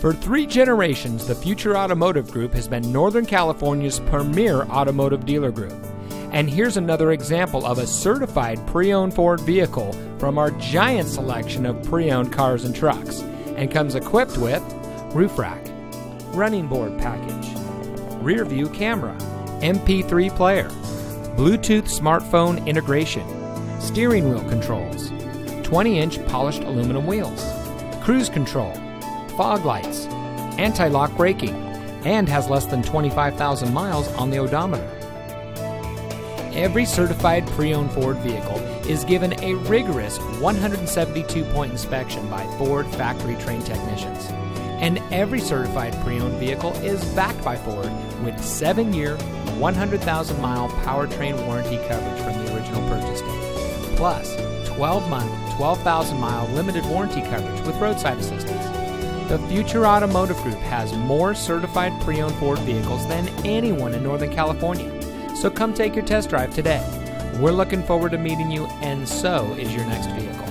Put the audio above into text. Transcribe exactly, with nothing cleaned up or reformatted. For three generations, the Future Automotive Group has been Northern California's premier automotive dealer group. And here's another example of a certified pre-owned Ford vehicle from our giant selection of pre-owned cars and trucks, and comes equipped with roof rack, running board package, rear view camera, M P three player, Bluetooth smartphone integration, steering wheel controls, twenty inch polished aluminum wheels, cruise control, fog lights, anti-lock braking, and has less than twenty-five thousand miles on the odometer. Every certified pre-owned Ford vehicle is given a rigorous one hundred seventy-two point inspection by Ford factory-trained technicians. And every certified pre-owned vehicle is backed by Ford with seven year, one hundred thousand mile powertrain warranty coverage from the original purchase date, plus twelve month, twelve thousand mile limited warranty coverage with roadside assistance. The Future Automotive Group has more certified pre-owned Ford vehicles than anyone in Northern California, so come take your test drive today. We're looking forward to meeting you, and so is your next vehicle.